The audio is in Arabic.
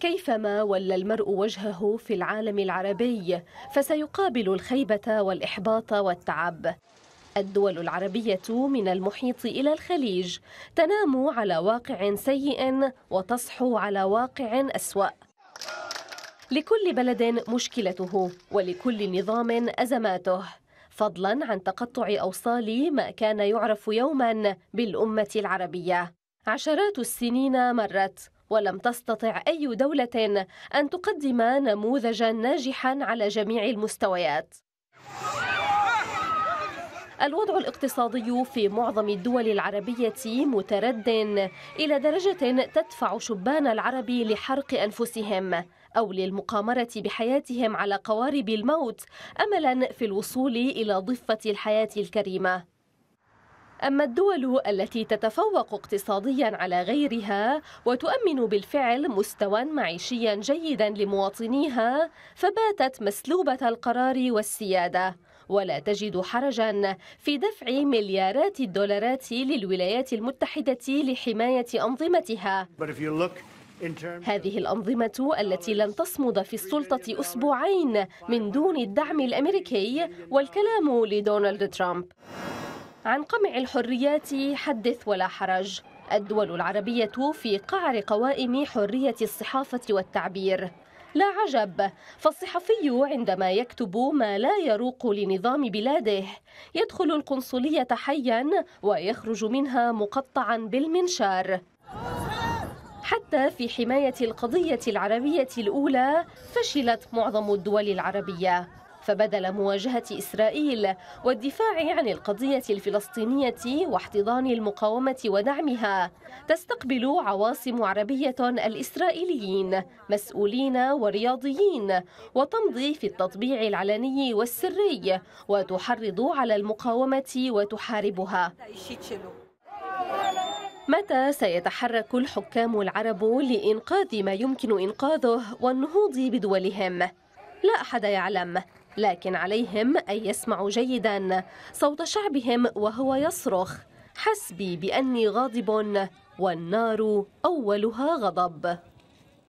كيفما ولى المرء وجهه في العالم العربي فسيقابل الخيبة والإحباط والتعب. الدول العربية من المحيط إلى الخليج تنام على واقع سيء وتصحو على واقع أسوأ. لكل بلد مشكلته ولكل نظام أزماته، فضلا عن تقطع أوصال ما كان يعرف يوما بالأمة العربية. عشرات السنين مرت ولم تستطع أي دولة أن تقدم نموذجا ناجحا على جميع المستويات. الوضع الاقتصادي في معظم الدول العربية متردٍ إلى درجة تدفع شبان العرب لحرق أنفسهم أو للمقامرة بحياتهم على قوارب الموت أملاً في الوصول إلى ضفة الحياة الكريمة. أما الدول التي تتفوق اقتصادياً على غيرها وتؤمن بالفعل مستواً معيشياً جيداً لمواطنيها فباتت مسلوبة القرار والسيادة، ولا تجد حرجاً في دفع مليارات الدولارات للولايات المتحدة لحماية أنظمتها. هذه الأنظمة التي لن تصمد في السلطة أسبوعين من دون الدعم الأمريكي، والكلام لدونالد ترامب. عن قمع الحريات حدث ولا حرج، الدول العربية في قعر قوائم حرية الصحافة والتعبير. لا عجب، فالصحفي عندما يكتب ما لا يروق لنظام بلاده يدخل القنصلية حيا ويخرج منها مقطعا بالمنشار. حتى في حماية القضية العربية الأولى فشلت معظم الدول العربية، فبدل مواجهة إسرائيل والدفاع عن القضية الفلسطينية واحتضان المقاومة ودعمها تستقبل عواصم عربية الإسرائيليين مسؤولين ورياضيين وتمضي في التطبيع العلني والسري وتحرض على المقاومة وتحاربها. متى سيتحرك الحكام العرب لإنقاذ ما يمكن إنقاذه والنهوض بدولهم؟ لا أحد يعلم، لكن عليهم أن يسمعوا جيدا صوت شعبهم وهو يصرخ: حسبي بأني غاضب والنار أولها غضب.